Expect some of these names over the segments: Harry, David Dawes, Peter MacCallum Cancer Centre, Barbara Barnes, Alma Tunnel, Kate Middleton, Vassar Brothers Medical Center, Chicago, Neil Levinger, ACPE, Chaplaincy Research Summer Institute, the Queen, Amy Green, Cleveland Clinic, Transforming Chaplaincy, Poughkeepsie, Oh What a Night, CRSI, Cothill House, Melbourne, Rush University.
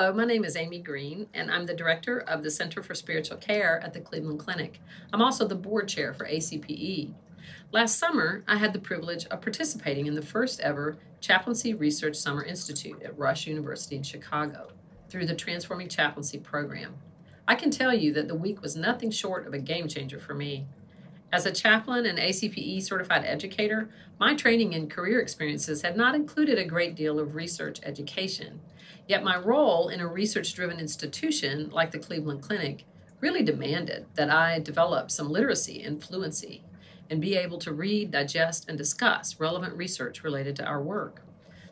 Hello, my name is Amy Green, and I'm the director of the Center for Spiritual Care at the Cleveland Clinic. I'm also the board chair for ACPE. Last summer, I had the privilege of participating in the first ever Chaplaincy Research Summer Institute at Rush University in Chicago through the Transforming Chaplaincy program. I can tell you that the week was nothing short of a game changer for me. As a chaplain and ACPE certified educator, my training and career experiences had not included a great deal of research education. Yet my role in a research-driven institution like the Cleveland Clinic really demanded that I develop some literacy and fluency and be able to read, digest, and discuss relevant research related to our work.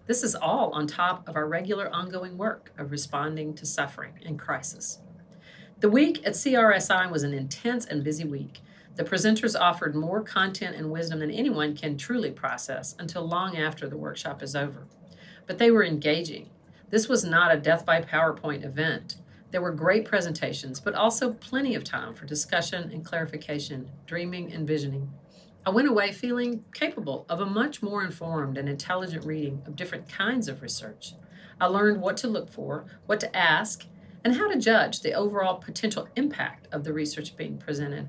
This is all on top of our regular ongoing work of responding to suffering and crisis. The week at CRSI was an intense and busy week. The presenters offered more content and wisdom than anyone can truly process until long after the workshop is over. But they were engaging. This was not a death by PowerPoint event. There were great presentations, but also plenty of time for discussion and clarification, dreaming and visioning. I went away feeling capable of a much more informed and intelligent reading of different kinds of research. I learned what to look for, what to ask, and how to judge the overall potential impact of the research being presented.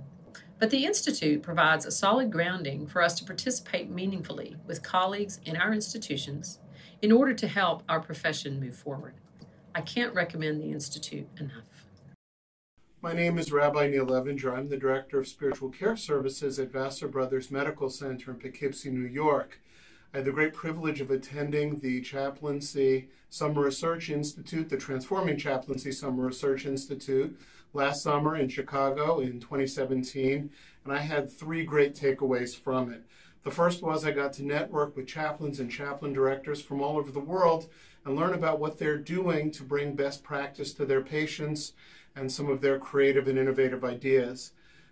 But the Institute provides a solid grounding for us to participate meaningfully with colleagues in our institutions in order to help our profession move forward. I can't recommend the Institute enough. My name is Rabbi Neil Levinger. I'm the Director of Spiritual Care Services at Vassar Brothers Medical Center in Poughkeepsie, New York. I had the great privilege of attending the Chaplaincy Summer Research Institute, the Transforming Chaplaincy Summer Research Institute, last summer in Chicago in 2017, and I had three great takeaways from it. The first was I got to network with chaplains and chaplain directors from all over the world and learn about what they're doing to bring best practice to their patients and some of their creative and innovative ideas.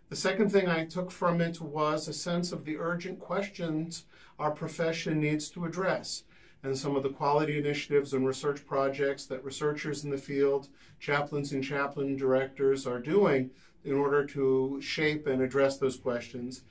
The second thing I took from it was a sense of the urgent questions our profession needs to address, and some of the quality initiatives and research projects that researchers in the field, chaplains and chaplain directors are doing in order to shape and address those questions.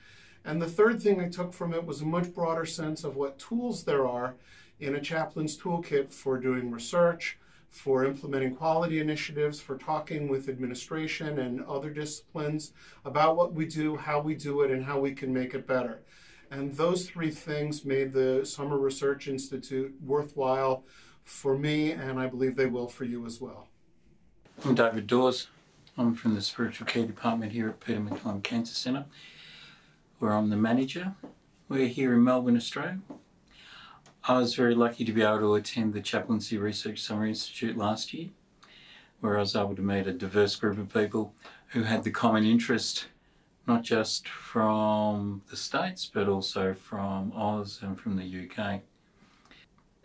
And the third thing I took from it was a much broader sense of what tools there are in a chaplain's toolkit for doing research, for implementing quality initiatives, for talking with administration and other disciplines about what we do, how we do it, and how we can make it better. And those three things made the Summer Research Institute worthwhile for me, and I believe they will for you as well. I'm David Dawes. I'm from the Spiritual Care Department here at Peter MacCallum Cancer Centre, where I'm the manager. We're here in Melbourne, Australia. I was very lucky to be able to attend the Chaplaincy Research Summer Institute last year, where I was able to meet a diverse group of people who had the common interest, not just from the States, but also from Oz and from the UK.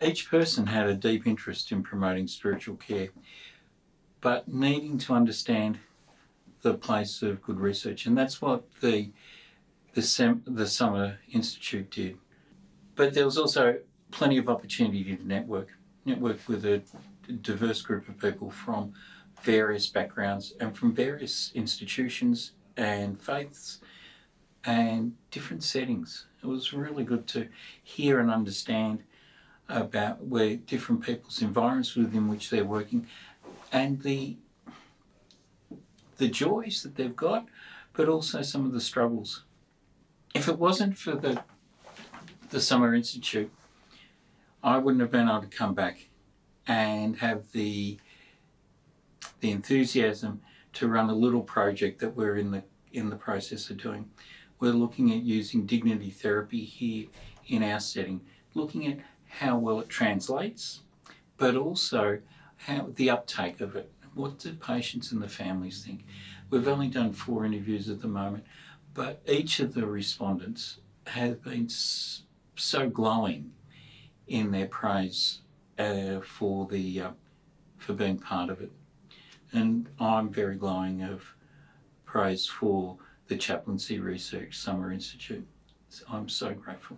Each person had a deep interest in promoting spiritual care, but needing to understand the place of good research. And that's what the Summer Institute did. But there was also plenty of opportunity to network with a diverse group of people from various backgrounds and from various institutions and faiths and different settings. It was really good to hear and understand about where different people's environments within which they're working and the joys that they've got, but also some of the struggles. If it wasn't for the Summer Institute, I wouldn't have been able to come back and have the enthusiasm to run a little project that we're in the process of doing. We're looking at using dignity therapy here in our setting, looking at how well it translates, but also how the uptake of it. What do patients and the families think? We've only done 4 interviews at the moment, but each of the respondents has been so glowing in their praise for being part of it. And I'm very glowing of praise for the Chaplaincy Research Summer Institute. So I'm so grateful.